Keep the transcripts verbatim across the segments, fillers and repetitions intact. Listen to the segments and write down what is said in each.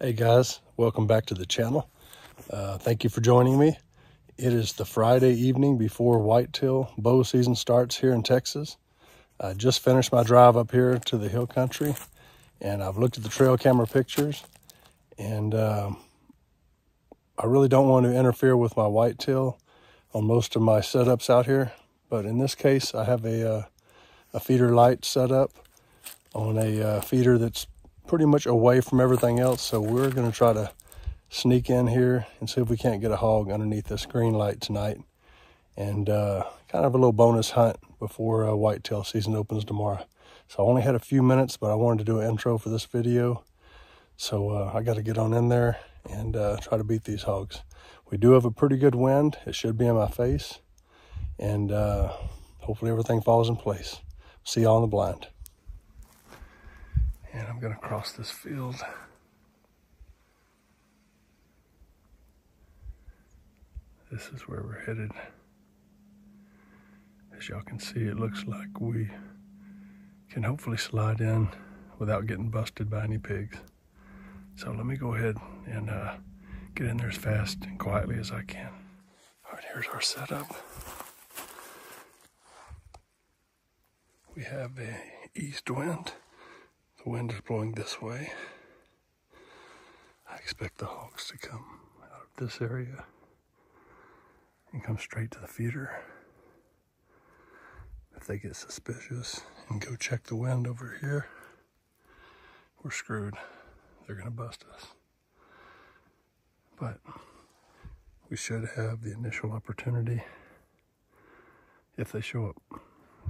Hey guys, welcome back to the channel. Uh, thank you for joining me. It is the Friday evening before whitetail bow season starts here in Texas. I just finished my drive up here to the hill country, and I've looked at the trail camera pictures, and um, I really don't want to interfere with my whitetail on most of my setups out here, but in this case I have a, uh, a feeder light setup on a uh, feeder that's pretty much away from everything else. So we're going to try to sneak in here and see if we can't get a hog underneath this green light tonight, and uh, kind of a little bonus hunt before uh, whitetail season opens tomorrow. So I only had a few minutes, but I wanted to do an intro for this video. So uh, I got to get on in there and uh, try to beat these hogs. We do have a pretty good wind. It should be in my face, and uh, hopefully everything falls in place. See y'all on the blind. And I'm gonna cross this field. This is where we're headed. As y'all can see, it looks like we can hopefully slide in without getting busted by any pigs. So let me go ahead and uh, get in there as fast and quietly as I can. All right, here's our setup. We have an east wind. The wind is blowing this way. I expect the hogs to come out of this area and come straight to the feeder. If they get suspicious and go check the wind over here, we're screwed. They're gonna bust us. But we should have the initial opportunity if they show up.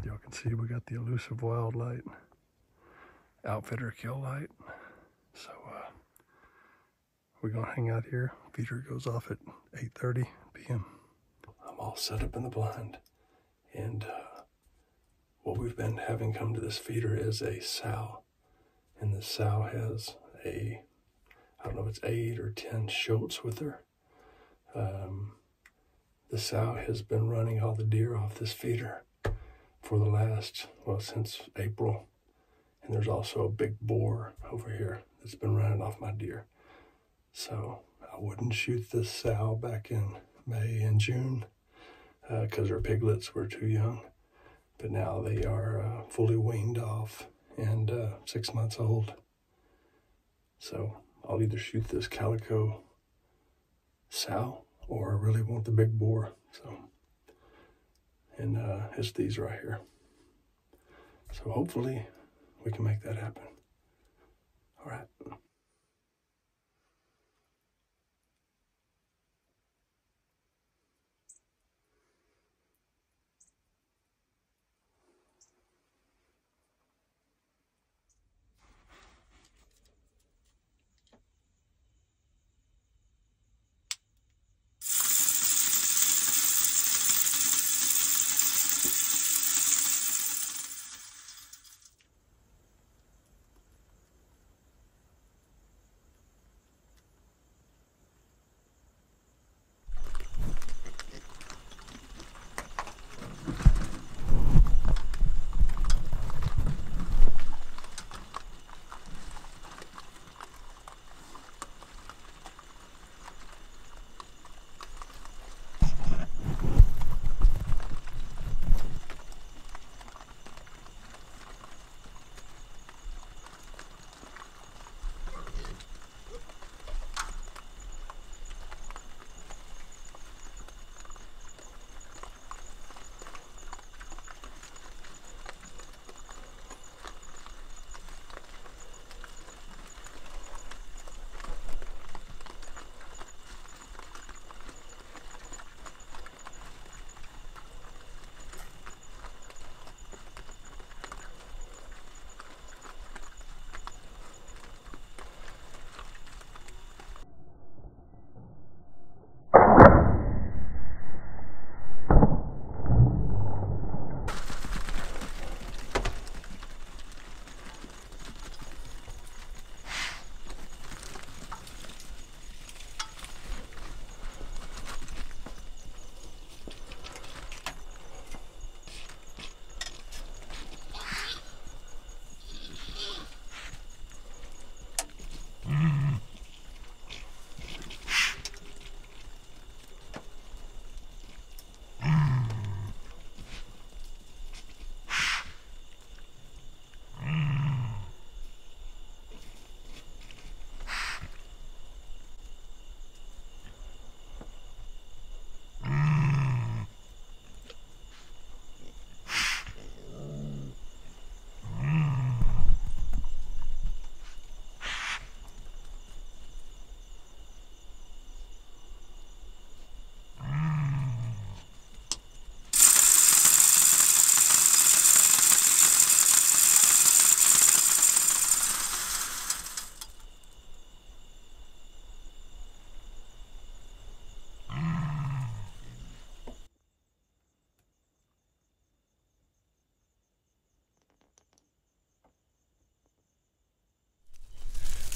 Y'all can see we got the Elusive Wildlife Outfitter kill light. So uh, we're gonna hang out here. Feeder goes off at eight thirty p m I'm all set up in the blind, and uh, what we've been having come to this feeder is a sow, and the sow has a, I don't know if it's eight or ten shoats with her. Um, the sow has been running all the deer off this feeder for the last, well, since April. And there's also a big boar over here that's been running off my deer. So I wouldn't shoot this sow back in May and June because uh, her piglets were too young. But now they are uh, fully weaned off and uh, six months old. So I'll either shoot this calico sow or I really want the big boar. So, and uh, it's these right here. So hopefully we can make that happen. All right.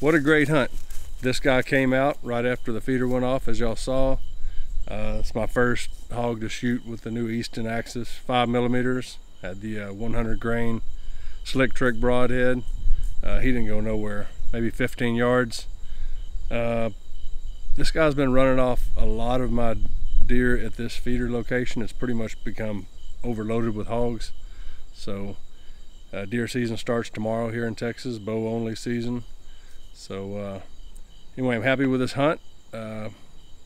what a great hunt. This guy came out right after the feeder went off, as y'all saw. Uh, it's my first hog to shoot with the new Easton Axis five millimeters. Had the uh, one hundred grain Slick Trick broadhead. Uh, he didn't go nowhere, maybe fifteen yards. Uh, this guy's been running off a lot of my deer at this feeder location. It's pretty much become overloaded with hogs. So uh, deer season starts tomorrow here in Texas, bow only season. So uh, anyway, I'm happy with this hunt. Uh, I'd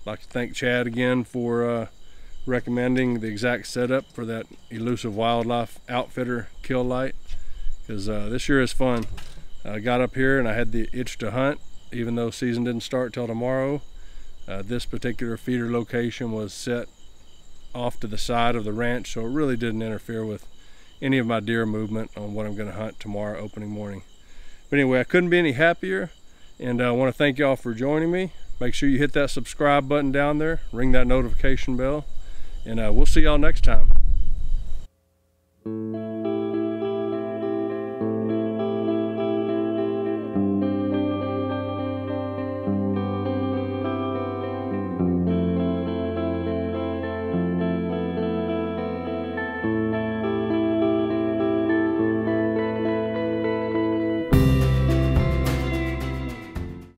like to thank Chad again for uh, recommending the exact setup for that Elusive Wildlife Outfitter kill light, because uh, this year is fun. I got up here and I had the itch to hunt, even though season didn't start till tomorrow. Uh, this particular feeder location was set off to the side of the ranch, so it really didn't interfere with any of my deer movement on what I'm going to hunt tomorrow opening morning. But anyway, I couldn't be any happier, and I want to thank y'all for joining me. Make sure you hit that subscribe button down there, ring that notification bell, and uh, we'll see y'all next time.